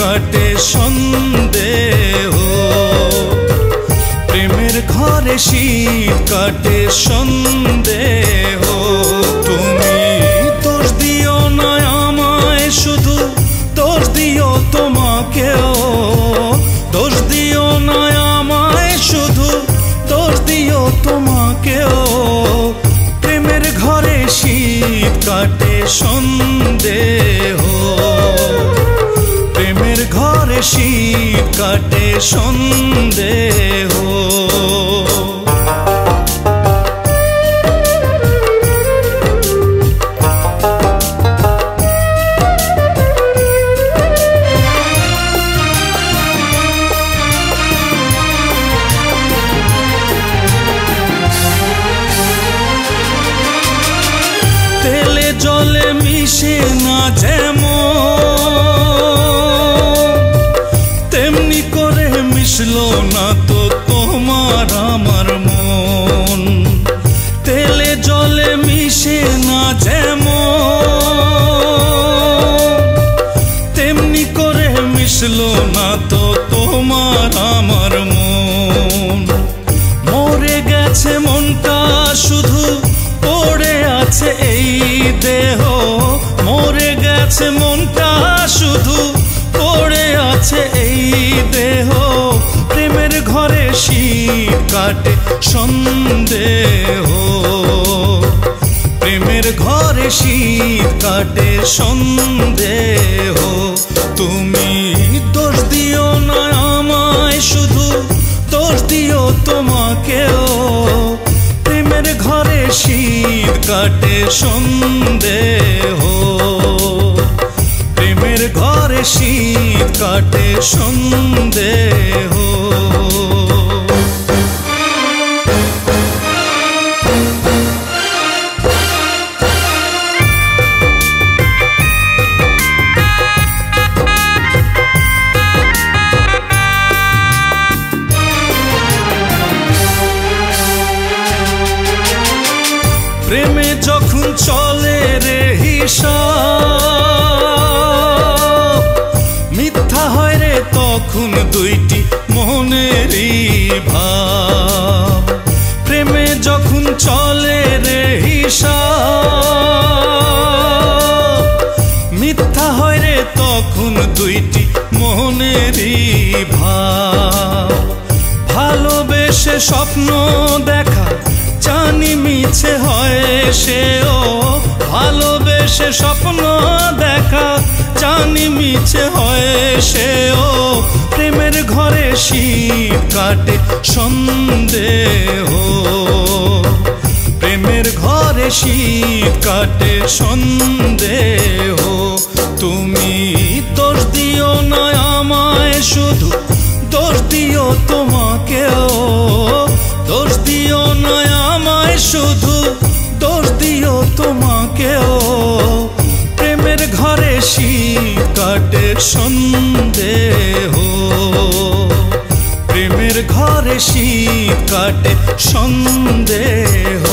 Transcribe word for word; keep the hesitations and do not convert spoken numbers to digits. কাটে সন্দেহ প্রেমের ঘরে শীত কাটে সন্দেহ তুমি দোষ দিও না আমায় শুধু দোষ দিও তোমাকেও দোষ দিও না আমায় শুধু দোষ দিও তোমাকেও প্রেমের ঘরে শীত কাটে সন্দেহ প্রেমের ঘরে শীত কাটে সন্দেহ তেলে জলে মিশে না যেমন मिशलो ना तो तोमार आमार मन तेले जले मिशे ना जेमन तेमनी करे मिशलो ना तो तोमार आमार मन मरे गेछे मनटा शुधु पड़े आछे एई देह मरे गेछे मनटा शुधु पड़े आछे एई देह শীত কাটে সন্দেহ প্রেমের ঘরে শীত কাটে সন্দেহ তুমি দোষ দিও না আমায় শুধু দোষ দিও তোমাকেও প্রেমের ঘরে শীত কাটে সন্দেহ প্রেমের ঘরে শীত কাটে সন্দেহ প্রেমে যখন চলে রে হিসাব মিথ্যা হয় রে তখন দুইটি মনেরই ভাব প্রেমে যখন চলে রে হিসাব মিথ্যা হয় রে তখন দুইটি মনেরই ভাব ভালোবেসে স্বপ্ন দেখা জানি মিছে হয় সেও ভালোবেসে স্বপ্ন দেখা জানি মিছে হয় সেও প্রেমের ঘরে শীত কাটে সন্দেহ প্রেমের ঘরে শীত কাটে সন্দেহ তুমি দোষ দিও না আমায় শুধু দোষ দিও তোমাকেও দোষ দিও না শুধু দোষ দিও তোমাকেও প্রেমের ঘরে শীত কাটে সন্দেহ প্রেমের ঘরে শীত কাটে সন্দেহ।